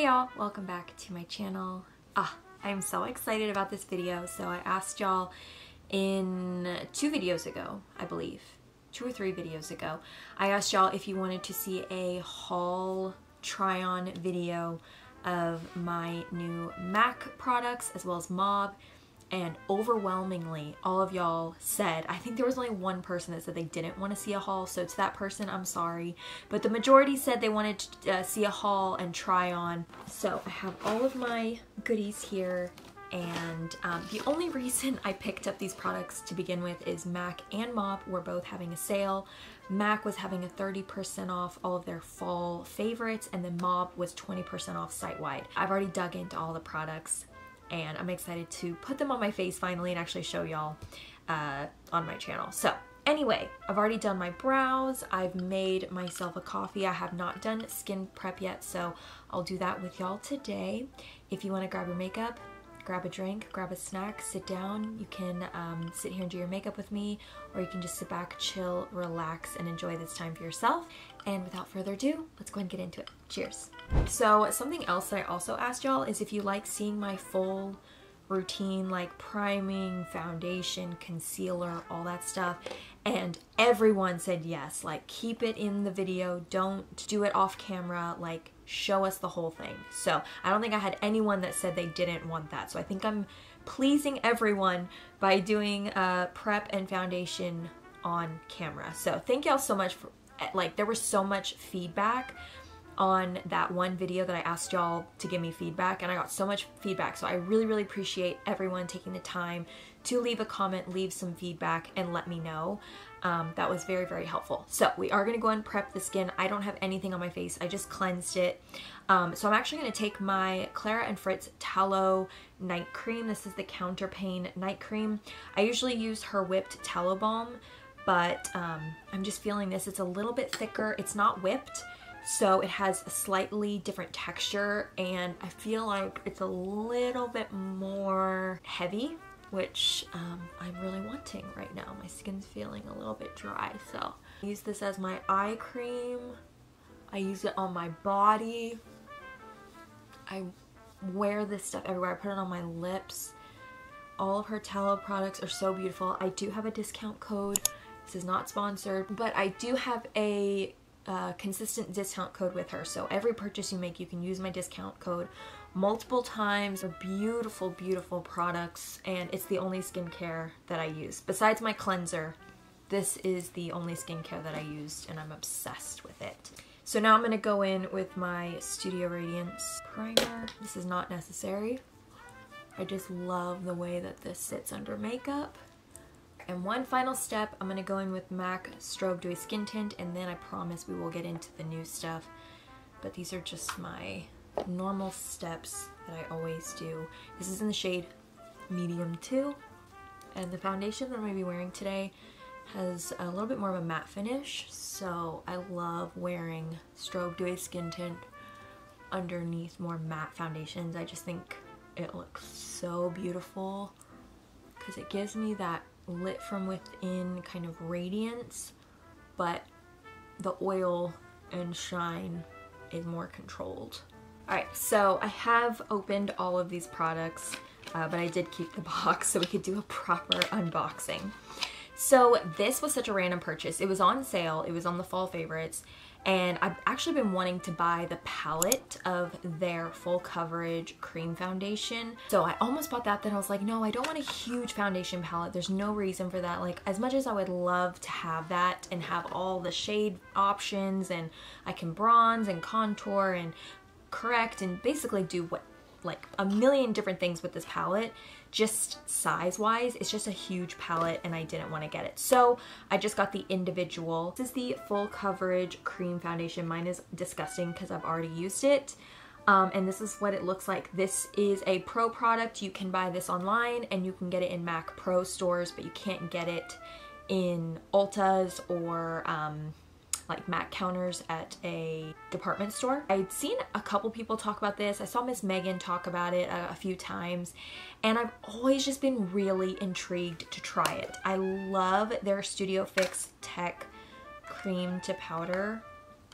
Hey y'all, welcome back to my channel. I'm so excited about this video. So I asked y'all in two videos ago, I believe, two or three videos ago, I asked y'all if you wanted to see a haul try-on video of my new MAC products as well as MOB, and overwhelmingly all of y'all said, I think there was only one person that said they didn't want to see a haul, so to that person I'm sorry, but the majority said they wanted to see a haul and try on. So I have all of my goodies here, and the only reason I picked up these products to begin with is MAC and MOB were both having a sale. MAC was having a 30% off all of their fall favorites, and then MOB was 20% off site-wide. I've already dug into all the products, and I'm excited to put them on my face finally and actually show y'all on my channel. So anyway, I've already done my brows. I've made myself a coffee. I have not done skin prep yet, so I'll do that with y'all today. If you want to grab your makeup, grab a drink, grab a snack, sit down, you can sit here and do your makeup with me, or you can just sit back, chill, relax, and enjoy this time for yourself. And without further ado, let's go ahead and get into it. Cheers. So something else that I also asked y'all is if you like seeing my full routine, like priming, foundation, concealer, all that stuff, and everyone said yes. Like, keep it in the video, don't do it off camera, like show us the whole thing. So I don't think I had anyone that said they didn't want that. So I think I'm pleasing everyone by doing prep and foundation on camera. So thank y'all so much for, like, there was so much feedback on that one video that I asked y'all to give me feedback, and I got so much feedback. So I really, really appreciate everyone taking the time to leave a comment, leave some feedback, and let me know. That was very, very helpful. So we are gonna go and prep the skin. I don't have anything on my face, I just cleansed it. So I'm actually gonna take my Clara and Fritz Tallow Night Cream. This is the Counterpane Night Cream. I usually use her Whipped Tallow Balm, but I'm just feeling this. It's a little bit thicker, it's not whipped, so it has a slightly different texture, and I feel like it's a little bit more heavy, which I'm really wanting right now. My skin's feeling a little bit dry, so I use this as my eye cream. I use it on my body. I wear this stuff everywhere. I put it on my lips. All of her tallow products are so beautiful. I do have a discount code. This is not sponsored, but I do have a consistent discount code with her, so every purchase you make you can use my discount code multiple times. They're beautiful, beautiful products, and it's the only skincare that I use. Besides my cleanser, this is the only skincare that I used, and I'm obsessed with it. So now I'm going to go in with my Studio Radiance Primer. This is not necessary. I just love the way that this sits under makeup. And one final step, I'm going to go in with MAC Strobe Dewy Skin Tint, and then I promise we will get into the new stuff. But these are just my normal steps that I always do. This is in the shade Medium 2, and the foundation that I'm going to be wearing today has a little bit more of a matte finish, so I love wearing Strobe Dewy Skin Tint underneath more matte foundations. I just think it looks so beautiful because it gives me that lit from within kind of radiance, but the oil and shine is more controlled. Alright, so I have opened all of these products, but I did keep the box so we could do a proper unboxing. So this was such a random purchase. It was on sale, it was on the fall favorites, and I've actually been wanting to buy the palette of their full coverage cream foundation. So I almost bought that, then I was like, no, I don't want a huge foundation palette. There's no reason for that. Like, as much as I would love to have that and have all the shade options, and I can bronze and contour and correct and basically do what, like a million different things with this palette, just size wise it's just a huge palette, and I didn't want to get it, so I just got the individual. This is the full coverage cream foundation. Mine is disgusting because I've already used it, and this is what it looks like. This is a pro product. You can buy this online, and you can get it in MAC Pro stores, but you can't get it in Ulta's or like MAC counters at a department store. I'd seen a couple people talk about this. I saw Miss Megan talk about it a few times, and I've always just been really intrigued to try it. I love their Studio Fix Tech Cream to Powder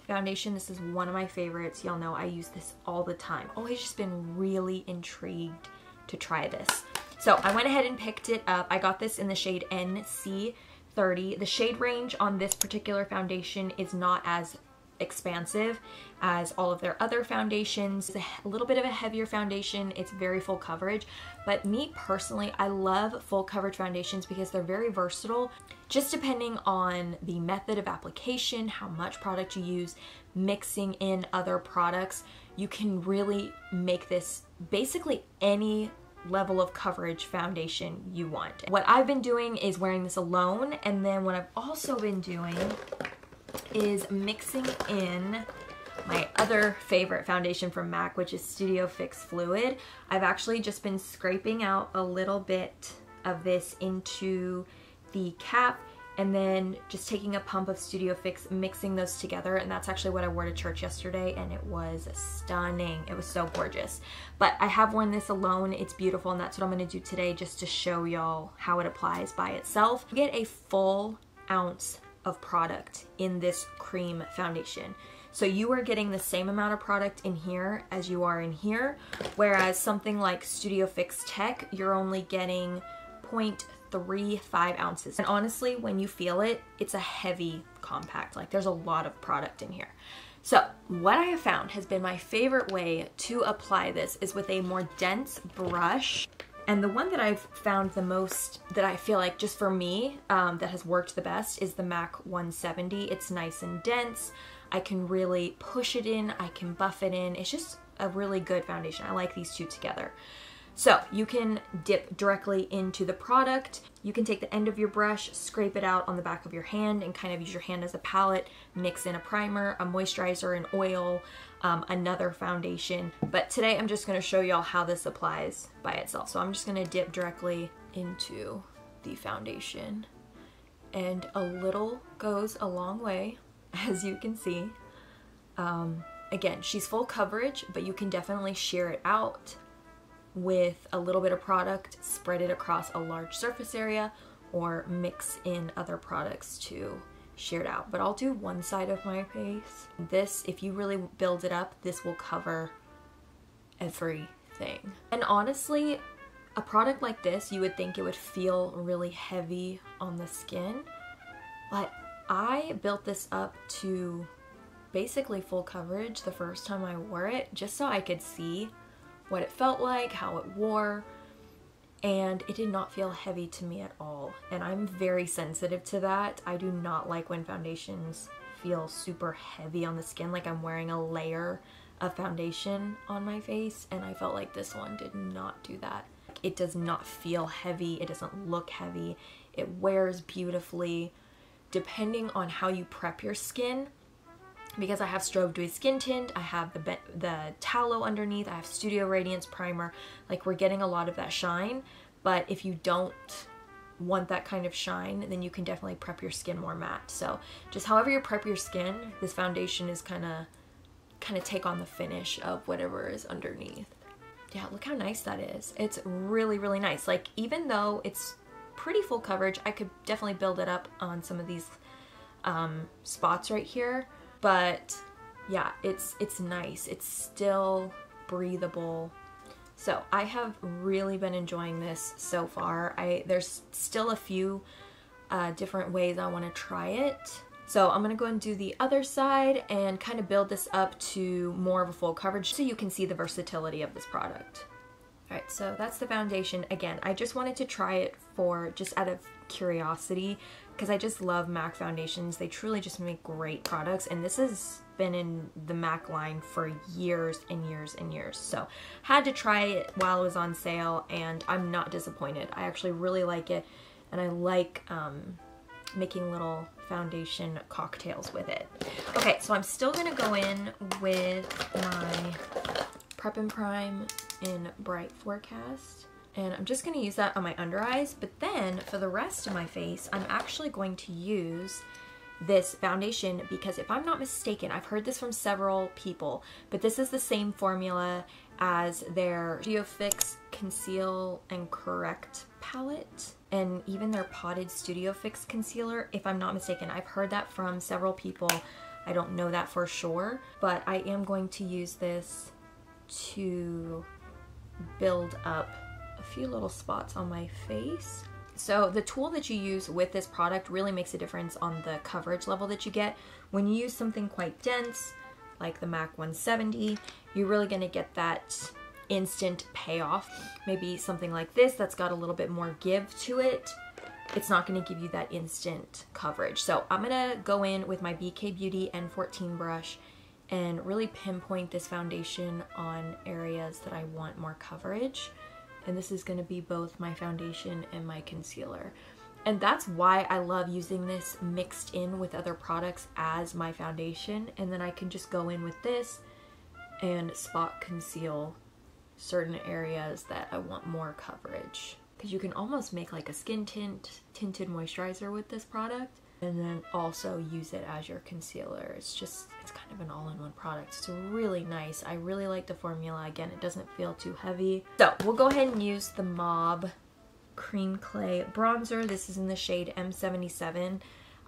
foundation. This is one of my favorites. Y'all know I use this all the time. Always just been really intrigued to try this. So I went ahead and picked it up. I got this in the shade NC30. The shade range on this particular foundation is not as expansive as all of their other foundations. It's a little bit of a heavier foundation. It's very full coverage, but me personally, I love full coverage foundations because they're very versatile. Just depending on the method of application, how much product you use, mixing in other products, you can really make this basically any level of coverage foundation you want. What I've been doing is wearing this alone, and then what I've also been doing is mixing in my other favorite foundation from MAC, which is Studio Fix Fluid. I've actually just been scraping out a little bit of this into the cap and then just taking a pump of Studio Fix, mixing those together, and that's actually what I wore to church yesterday, and it was stunning. It was so gorgeous. But I have worn this alone. It's beautiful, and that's what I'm gonna do today just to show y'all how it applies by itself. You get a full ounce of product in this cream foundation. So you are getting the same amount of product in here as you are in here, whereas something like Studio Fix Tech, you're only getting 0.35 ounces. And honestly, when you feel it, it's a heavy compact. Like, there's a lot of product in here. So what I have found has been my favorite way to apply this is with a more dense brush. And the one that I've found the most, that I feel like just for me, that has worked the best, is the MAC 170. It's nice and dense. I can really push it in. I can buff it in. It's just a really good foundation. I like these two together. So you can dip directly into the product. You can take the end of your brush, scrape it out on the back of your hand, and kind of use your hand as a palette, mix in a primer, a moisturizer, an oil, another foundation. But today I'm just gonna show y'all how this applies by itself. So I'm just gonna dip directly into the foundation, and a little goes a long way, as you can see. Again, she's full coverage, but you can definitely sheer it out with a little bit of product, spread it across a large surface area, or mix in other products to sheer it out. But I'll do one side of my face. This, if you really build it up, this will cover everything. And honestly, a product like this, you would think it would feel really heavy on the skin, but I built this up to basically full coverage the first time I wore it, just so I could see what it felt like, how it wore, and it did not feel heavy to me at all. And I'm very sensitive to that. I do not like when foundations feel super heavy on the skin, like I'm wearing a layer of foundation on my face, and I felt like this one did not do that. It does not feel heavy, it doesn't look heavy, it wears beautifully, depending on how you prep your skin. Because I have Strobe Dewy Skin Tint, I have the tallow underneath, I have Studio Radiance Primer, like, we're getting a lot of that shine. But if you don't want that kind of shine, then you can definitely prep your skin more matte. So just however you prep your skin, this foundation is kind of take on the finish of whatever is underneath. Yeah, look how nice that is. It's really, really nice. Like, even though it's pretty full coverage, I could definitely build it up on some of these spots right here. But yeah, it's nice. It's still breathable. So I have really been enjoying this so far. There's still a few different ways I want to try it. So I'm gonna go and do the other side and kind of build this up to more of a full coverage so you can see the versatility of this product. All right, so that's the foundation. Again, I just wanted to try it for just out of curiosity, because I just love MAC foundations. They truly just make great products, and this has been in the MAC line for years and years and years. So had to try it while it was on sale, and I'm not disappointed. I actually really like it, and I like making little foundation cocktails with it. Okay, so I'm still gonna go in with my Prep and Prime in Bright Forecast. And I'm just gonna use that on my under eyes, but then for the rest of my face, I'm actually going to use this foundation, because if I'm not mistaken, I've heard this from several people, but this is the same formula as their Studio Fix Conceal and Correct palette, and even their potted Studio Fix concealer, if I'm not mistaken. I've heard that from several people. I don't know that for sure, but I am going to use this to build up a few little spots on my face. So the tool that you use with this product really makes a difference on the coverage level that you get. When you use something quite dense, like the MAC 170, you're really gonna get that instant payoff. Maybe something like this that's got a little bit more give to it, it's not gonna give you that instant coverage. So I'm gonna go in with my BK Beauty N14 brush and really pinpoint this foundation on areas that I want more coverage. And this is gonna be both my foundation and my concealer. And that's why I love using this mixed in with other products as my foundation. And then I can just go in with this and spot conceal certain areas that I want more coverage. Because you can almost make like a skin tint, tinted moisturizer with this product, and then also use it as your concealer. It's just, it's kind of an all-in-one product. It's really nice. I really like the formula. Again, it doesn't feel too heavy. So we'll go ahead and use the MOB Cream Clay Bronzer. This is in the shade M77.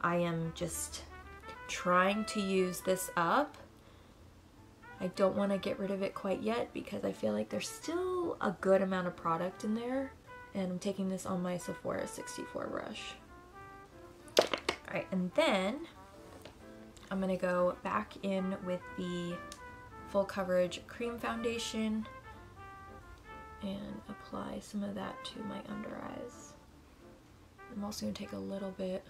I am just trying to use this up. I don't want to get rid of it quite yet because I feel like there's still a good amount of product in there. And I'm taking this on my Sephora 64 brush. All right, and then I'm gonna go back in with the full coverage cream foundation and apply some of that to my under eyes. I'm also gonna take a little bit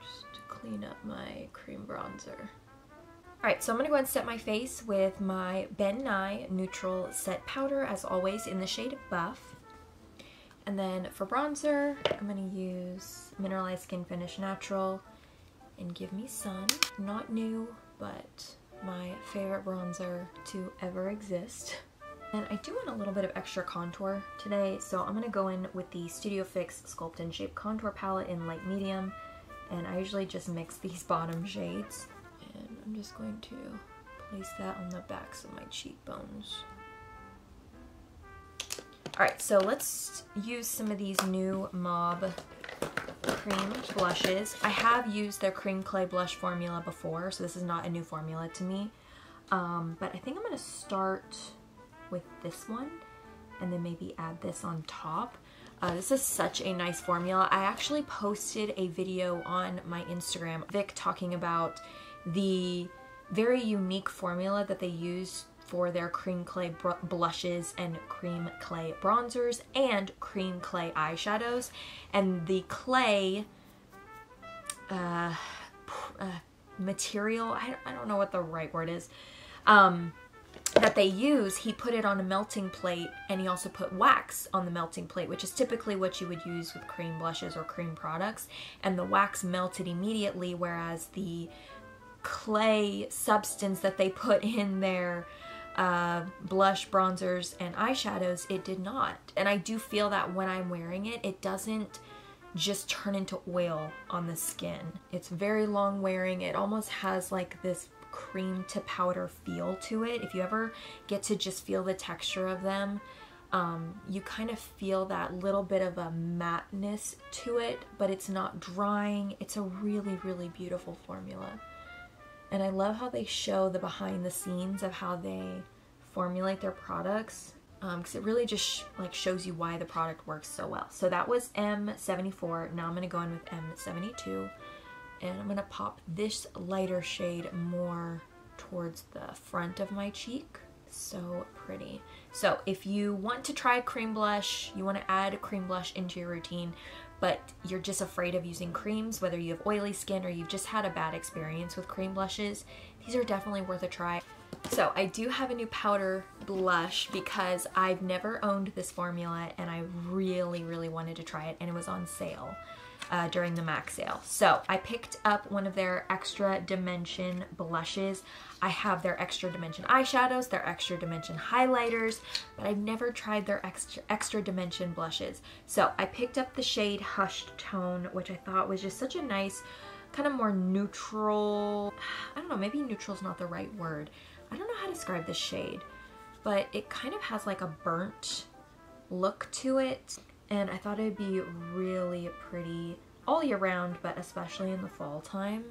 just to clean up my cream bronzer. All right, so I'm gonna go ahead and set my face with my Ben Nye Neutral Set Powder, as always, in the shade Buff. And then for bronzer, I'm going to use Mineralize Skin Finish Natural and Give Me Sun. Not new, but my favorite bronzer to ever exist. And I do want a little bit of extra contour today, so I'm going to go in with the Studio Fix Sculpt and Shape Contour Palette in Light Medium. And I usually just mix these bottom shades. And I'm just going to place that on the backs of my cheekbones. Alright, so let's use some of these new MOB cream blushes. I have used their cream clay blush formula before, so this is not a new formula to me. But I think I'm going to start with this one and then maybe add this on top. This is such a nice formula. I actually posted a video on my Instagram, Vic, talking about the very unique formula that they use for their cream clay blushes and cream clay bronzers and cream clay eyeshadows. And the clay material, I don't know what the right word is, that they use, he put it on a melting plate, and he also put wax on the melting plate, which is typically what you would use with cream blushes or cream products. And the wax melted immediately, whereas the clay substance that they put in their blush, bronzers, and eyeshadows, it did not. And I do feel that when I'm wearing it, it doesn't just turn into oil on the skin. It's very long wearing. It almost has like this cream to powder feel to it. If you ever get to just feel the texture of them, you kind of feel that little bit of a matteness to it, but it's not drying. It's a really, really beautiful formula. And I love how they show the behind the scenes of how they formulate their products, because it really just shows you why the product works so well. So that was M74. Now I'm going to go in with M72, and I'm going to pop this lighter shade more towards the front of my cheek. So pretty. So if you want to try cream blush, you want to add cream blush into your routine, but you're just afraid of using creams, whether you have oily skin or you've just had a bad experience with cream blushes, these are definitely worth a try. So I do have a new powder blush because I've never owned this formula, and I really, really wanted to try it, and it was on sale during the MAC sale. So I picked up one of their Extra Dimension blushes. I have their Extra Dimension eyeshadows, their Extra Dimension highlighters, but I've never tried their Extra Dimension blushes. So I picked up the shade Hushed Tone, which I thought was just such a nice, kind of more neutral, I don't know, maybe neutral is not the right word. I don't know how to describe this shade, but it kind of has like a burnt look to it. And I thought it'd be really pretty all year round, but especially in the fall time.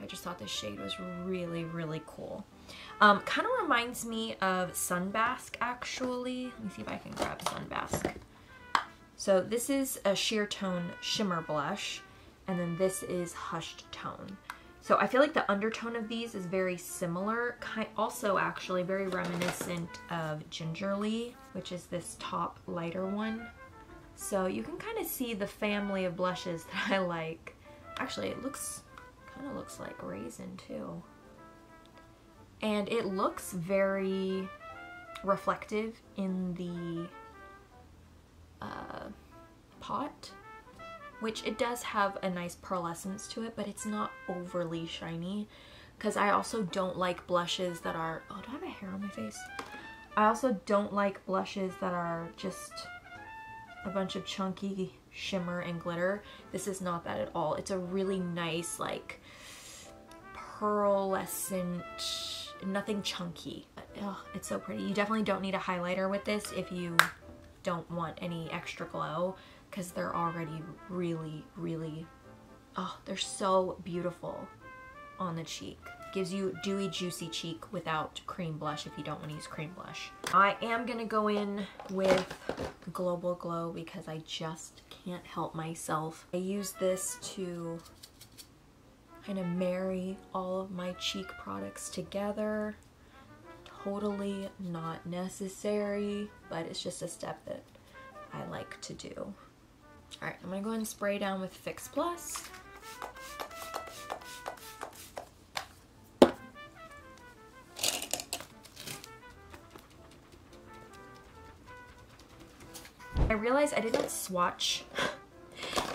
I I just thought this shade was really, really cool. Kind of reminds me of Sunbask, actually. Let me see if I can grab Sunbask. So this is a sheer tone shimmer blush, and then this is hushed tone. So I feel like the undertone of these is very similar, also actually very reminiscent of Gingerly, which is this top lighter one. So you can kind of see the family of blushes that I like. Actually, it kind of looks like Raisin too. And it looks very reflective in the pot, which it does have a nice pearlescence to it, but it's not overly shiny, because I also don't like blushes that are, oh, do I have a hair on my face? I also don't like blushes that are just a bunch of chunky shimmer and glitter. This is not that at all. It's a really nice, like, pearlescent, nothing chunky. Ugh, it's so pretty. You definitely don't need a highlighter with this if you don't want any extra glow, because they're already really, really, oh, they're so beautiful on the cheek. Gives you dewy, juicy cheek without cream blush if you don't want to use cream blush. I am gonna go in with Global Glow because I just can't help myself. I use this to kind of marry all of my cheek products together. Totally not necessary, but it's just a step that I like to do. All right, I'm gonna go ahead and spray down with Fix Plus. I realized I didn't swatch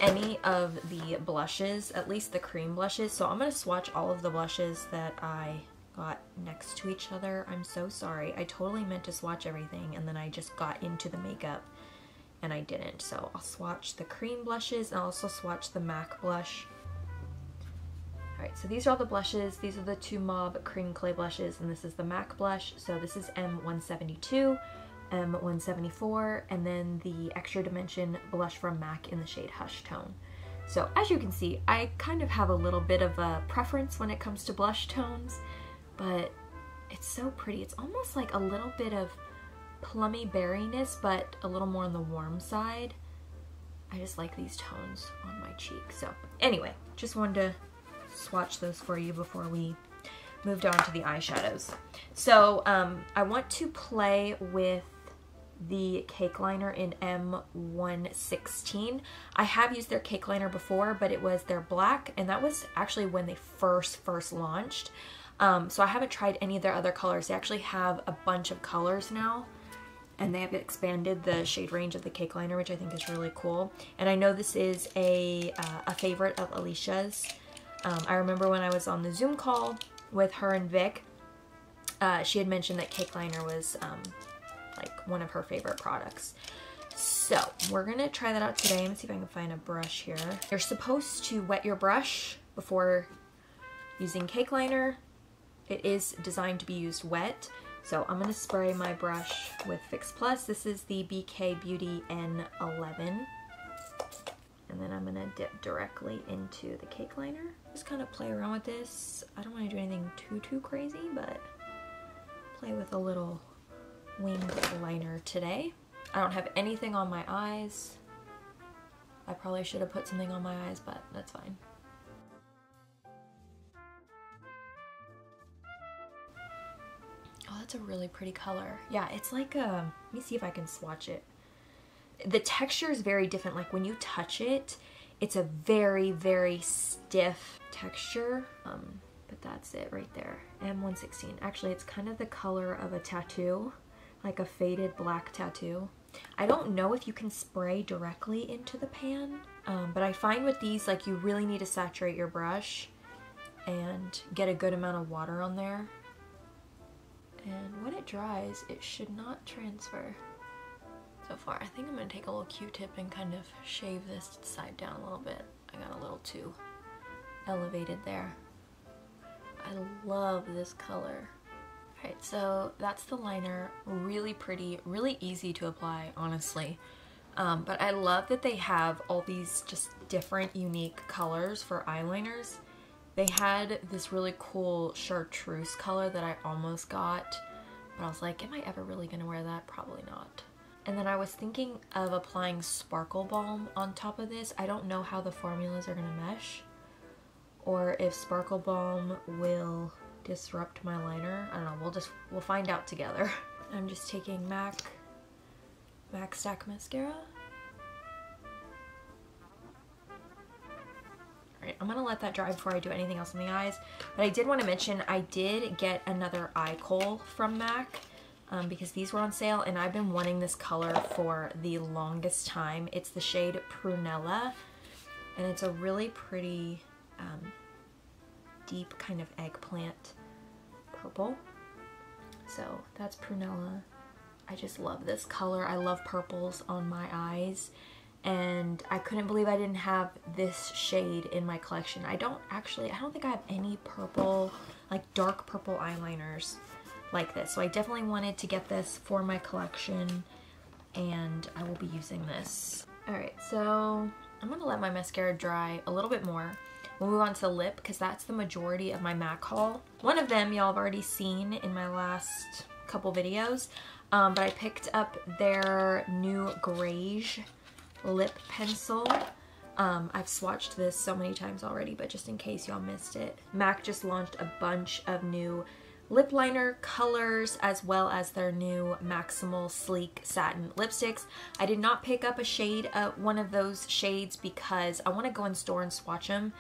any of the blushes, at least the cream blushes, so I'm gonna swatch all of the blushes that I got next to each other. I'm so sorry. I totally meant to swatch everything, and then I just got into the makeup and I didn't. So I'll swatch the cream blushes and I'll also swatch the MAC blush. Alright, so these are all the blushes. These are the two MOB Cream Clay blushes, and this is the MAC blush. So this is M172, M174, and then the Extra Dimension blush from MAC in the shade Hush Tone. So as you can see, I kind of have a little bit of a preference when it comes to blush tones, but it's so pretty. It's almost like a little bit of plummy berryness, but a little more on the warm side. I just like these tones on my cheek. So anyway, just wanted to swatch those for you before we moved on to the eyeshadows. So I want to play with the cake liner in M116. I have used their cake liner before, but it was their black, and that was actually when they first launched. So I haven't tried any of their other colors. They actually have a bunch of colors now, and they have expanded the shade range of the cake liner, which I think is really cool. And I know this is a favorite of Alicia's. I remember when I was on the Zoom call with her and Vic, she had mentioned that cake liner was like one of her favorite products. So we're gonna try that out today and see if I can find a brush here. You're supposed to wet your brush before using cake liner. It is designed to be used wet. So I'm gonna spray my brush with Fix Plus. This is the BK Beauty N14. And then I'm gonna dip directly into the cake liner. Just kind of play around with this. I don't wanna do anything too crazy, but play with a little winged liner today. I don't have anything on my eyes. I probably should have put something on my eyes, but that's fine. Oh, that's a really pretty color. Yeah, it's like a, let me see if I can swatch it. The texture is very different. Like when you touch it, it's a very, very stiff texture. But that's it right there, M116. Actually, it's kind of the color of a tattoo, like a faded black tattoo. I don't know if you can spray directly into the pan, but I find with these, like, you really need to saturate your brush and get a good amount of water on there. And when it dries, it should not transfer. So far, I think I'm gonna take a little Q-tip and kind of shave this side down a little bit. I got a little too elevated there. I love this color. All right, so that's the liner. Really pretty, really easy to apply, honestly. But I love that they have all these just different, unique colors for eyeliners. They had this really cool chartreuse color that I almost got, but I was like, am I ever really gonna wear that? Probably not. And then I was thinking of applying Sparkle Balm on top of this. I don't know how the formulas are gonna mesh, or if Sparkle Balm will disrupt my liner. I don't know, we'll find out together. I'm just taking MAC Stack Mascara. Alright, I'm gonna let that dry before I do anything else in the eyes. But I did want to mention, I did get another eye kohl from MAC. Because these were on sale and I've been wanting this color for the longest time. It's the shade Prunella, and it's a really pretty deep kind of eggplant purple. So that's Prunella. I just love this color. I love purples on my eyes, and I couldn't believe I didn't have this shade in my collection. I don't think I have any purple, like dark purple eyeliners like this, so I definitely wanted to get this for my collection, and I will be using this. Alright, so I'm gonna let my mascara dry a little bit more. We'll move on to the lip, because that's the majority of my MAC haul. One of them y'all have already seen in my last couple videos, but I picked up their new Greige lip pencil. I've swatched this so many times already, but just in case y'all missed it. MAC just launched a bunch of new lip liner colors, as well as their new Maximal Sleek Satin lipsticks. I did not pick up a shade, one of those shades, because I want to go in store and swatch them.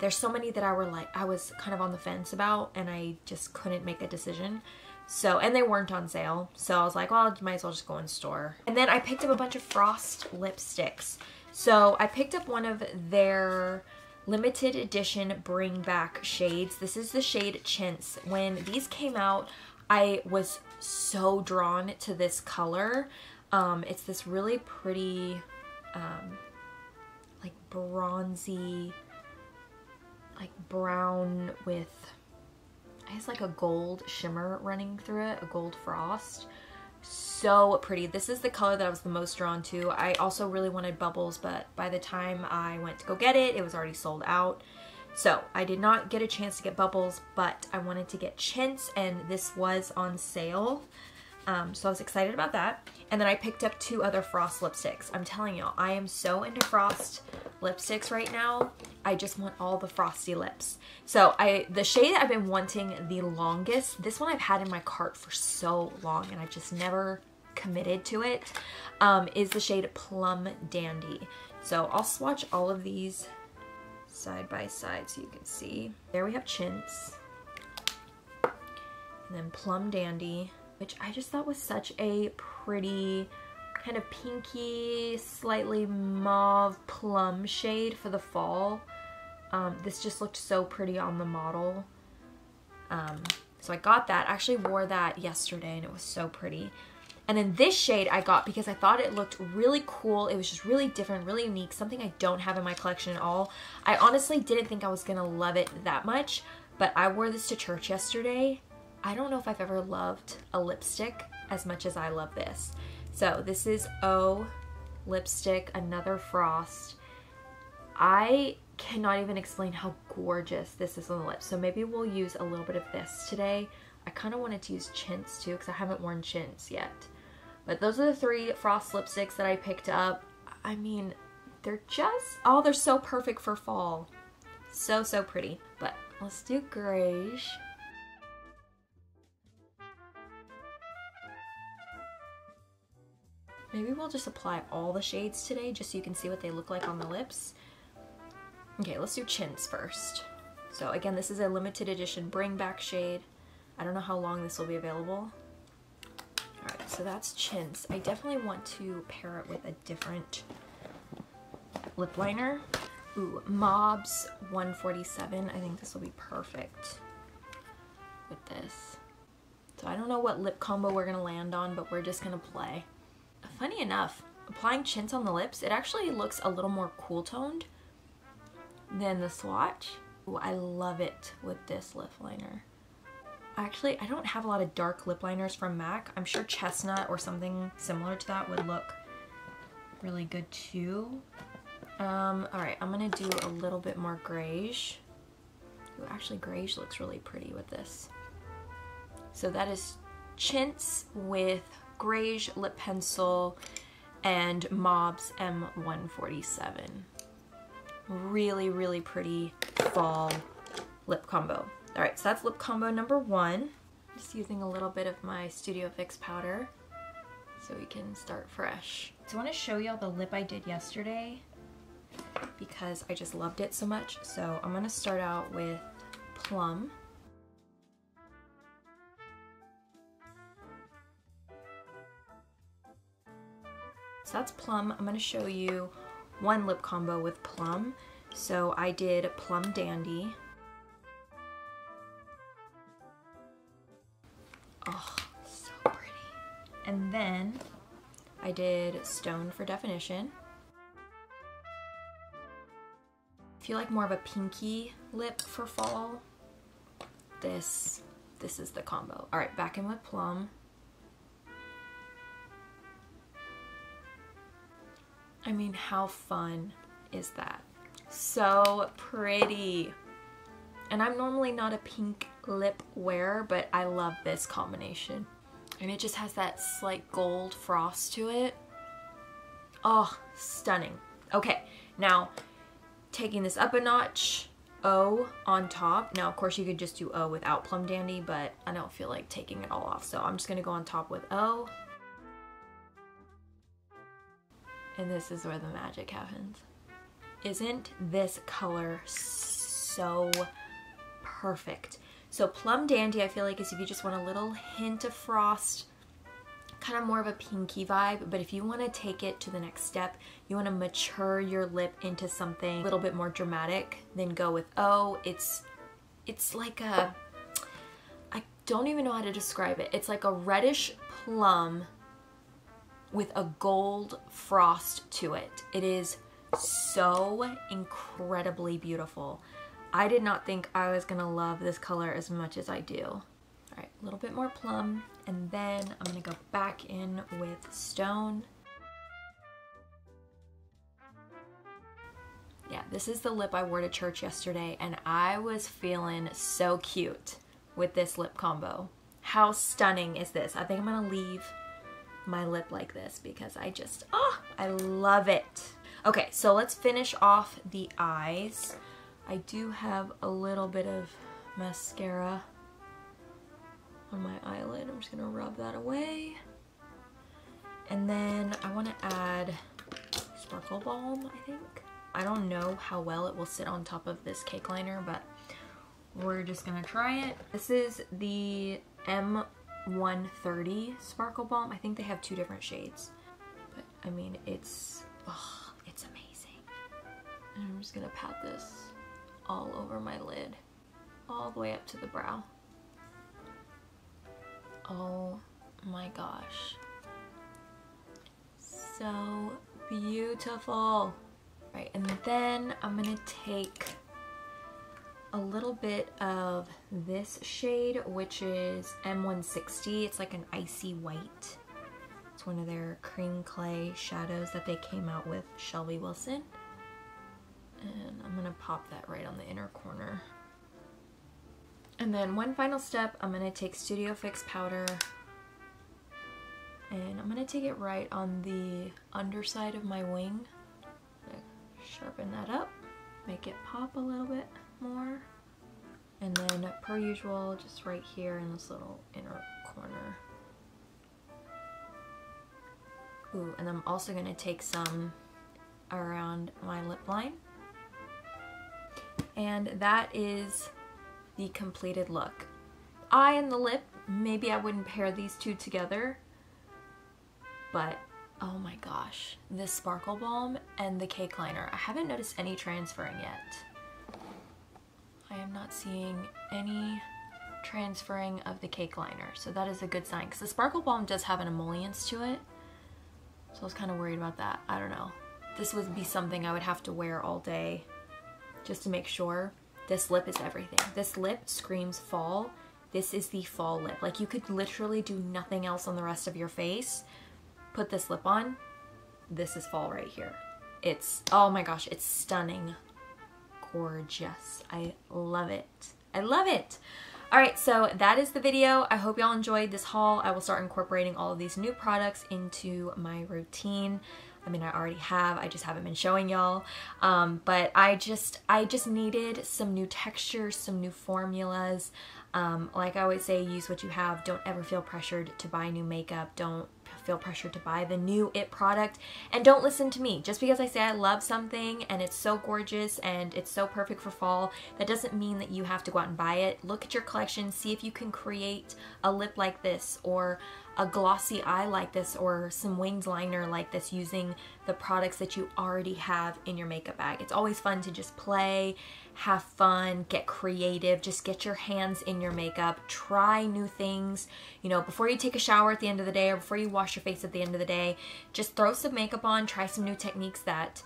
There's so many that I was kind of on the fence about, and I just couldn't make a decision. So, and they weren't on sale, so I was like, well, I might as well just go in store. And then I picked up a bunch of Frost lipsticks. So I picked up one of their limited edition bring back shades. This is the shade Chintz. When these came out, I was so drawn to this color. It's this really pretty, like bronzy, like brown with, I guess, like a gold shimmer running through it, a gold frost. So pretty. This is the color that I was the most drawn to. I also really wanted bubbles, but by the time I went to go get it, it was already sold out. So I did not get a chance to get bubbles, but I wanted to get Chintz, and this was on sale. So I was excited about that. And then I picked up two other Frost lipsticks. I'm telling y'all, I am so into Frost lipsticks right now. I just want all the frosty lips. So the shade that I've been wanting the longest, this one I've had in my cart for so long and I just never committed to it, is the shade Plum Dandy. So I'll swatch all of these side by side so you can see. There we have Chintz, and then Plum Dandy, which I just thought was such a pretty kind of pinky, slightly mauve plum shade for the fall. This just looked so pretty on the model. So I got that. I actually wore that yesterday and it was so pretty. And then this shade I got because I thought it looked really cool. It was just really different, really unique, something I don't have in my collection at all. I honestly didn't think I was gonna love it that much, but I wore this to church yesterday. I don't know if I've ever loved a lipstick as much as I love this. So this is O lipstick, another Frost. I cannot even explain how gorgeous this is on the lips. So maybe we'll use a little bit of this today. I kind of wanted to use Chintz too, because I haven't worn Chintz yet. But those are the three Frost lipsticks that I picked up. I mean, they're just, oh, they're so perfect for fall. So, so pretty. But let's do Greige. Maybe we'll just apply all the shades today just so you can see what they look like on the lips. Okay, let's do Chintz first. So again, this is a limited edition bring back shade. I don't know how long this will be available. All right, so that's Chintz. I definitely want to pair it with a different lip liner. Ooh, MOB's 147. I think this will be perfect with this. So I don't know what lip combo we're gonna land on, but we're just gonna play. Funny enough, applying Chintz on the lips, it actually looks a little more cool-toned than the swatch. Ooh, I love it with this lip liner. Actually, I don't have a lot of dark lip liners from MAC. I'm sure Chestnut or something similar to that would look really good too. All right, I'm gonna do a little bit more Greige. Ooh, actually Greige looks really pretty with this. So that is Chintz with Greige Lip Pencil and MOB's M147. Really, really pretty fall lip combo. All right, so that's lip combo number one. Just using a little bit of my Studio Fix powder so we can start fresh. So I want to show y'all the lip I did yesterday because I just loved it so much. So I'm going to start out with Plum. So that's Plum. I'm going to show you one lip combo with Plum. So I did Plum Dandy. Oh, so pretty. And then I did Stone for Definition. If you like more of a pinky lip for fall, this is the combo. All right, back in with Plum. I mean, how fun is that? So pretty. And I'm normally not a pink lip wearer, but I love this combination. And it just has that slight gold frost to it. Oh, stunning. Okay, now taking this up a notch, O on top. Now, of course, you could just do O without Plum Dandy, but I don't feel like taking it all off. So I'm just gonna go on top with O. And this is where the magic happens. Isn't this color so perfect? So Plum Dandy, I feel like, is if you just want a little hint of frost, kind of more of a pinky vibe, but if you want to take it to the next step, you want to mature your lip into something a little bit more dramatic, then go with O. It's like a, I don't even know how to describe it. It's like a reddish plum with a gold frost to it. It is so incredibly beautiful. I did not think I was gonna love this color as much as I do. All right, a little bit more Plum, and then I'm gonna go back in with Stone. Yeah, this is the lip I wore to church yesterday, and I was feeling so cute with this lip combo. How stunning is this? I think I'm gonna leave my lip like this because I just, oh, I love it. Okay, so let's finish off the eyes. I do have a little bit of mascara on my eyelid. I'm just gonna rub that away. And then I wanna add Sparkle Balm, I think. I don't know how well it will sit on top of this cake liner, but we're just gonna try it. This is the M130 Sparkle Balm. I think they have two different shades. But I mean, it's, oh, it's amazing. And I'm just gonna pat this all over my lid, all the way up to the brow. Oh my gosh. So beautiful. Right, and then I'm gonna take a little bit of this shade, which is M160. It's like an icy white. It's one of their cream clay shadows that they came out with, Shelby Wilson. And I'm gonna pop that right on the inner corner. And then one final step, I'm gonna take Studio Fix powder and I'm gonna take it right on the underside of my wing. Sharpen that up, make it pop a little bit more. And then per usual, just right here in this little inner corner. Ooh, and I'm also gonna take some around my lip line. And that is the completed look. Eye and the lip, maybe I wouldn't pair these two together, but oh my gosh, this Sparkle Balm and the cake liner, I haven't noticed any transferring yet. I am not seeing any transferring of the cake liner, so that is a good sign, because the Sparkle Balm does have an emollience to it, so I was kind of worried about that. I don't know. This would be something I would have to wear all day just to make sure. This lip is everything. This lip screams fall. This is the fall lip. Like, you could literally do nothing else on the rest of your face. Put this lip on. This is fall right here. It's, oh my gosh, it's stunning. gorgeous. I love it. I love it. All right, so that is the video. I hope y'all enjoyed this haul. I will start incorporating all of these new products into my routine. I mean, I already have, I just haven't been showing y'all. But I just needed some new textures, some new formulas. Like I always say, use what you have. Don't ever feel pressured to buy new makeup. Don't feel pressured to buy the new IT product. And don't listen to me. Just because I say I love something and it's so gorgeous and it's so perfect for fall, that doesn't mean that you have to go out and buy it. Look at your collection, see if you can create a lip like this or a glossy eye like this or some winged liner like this using the products that you already have in your makeup bag. It's always fun to just play, have fun, get creative, just get your hands in your makeup, try new things. You know, before you take a shower at the end of the day or before you wash your face at the end of the day, just throw some makeup on, try some new techniques that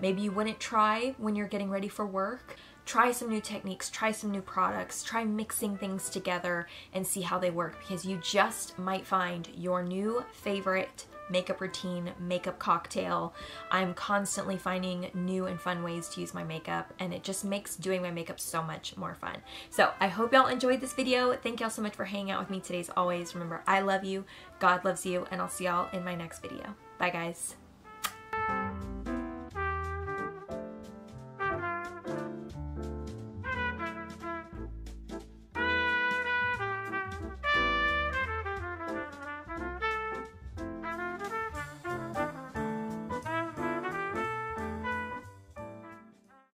maybe you wouldn't try when you're getting ready for work. Try some new techniques, try some new products, try mixing things together and see how they work, because you just might find your new favorite makeup routine, makeup cocktail. I'm constantly finding new and fun ways to use my makeup, and it just makes doing my makeup so much more fun. So I hope y'all enjoyed this video. Thank y'all so much for hanging out with me today. As always, remember, I love you, God loves you, and I'll see y'all in my next video. Bye guys.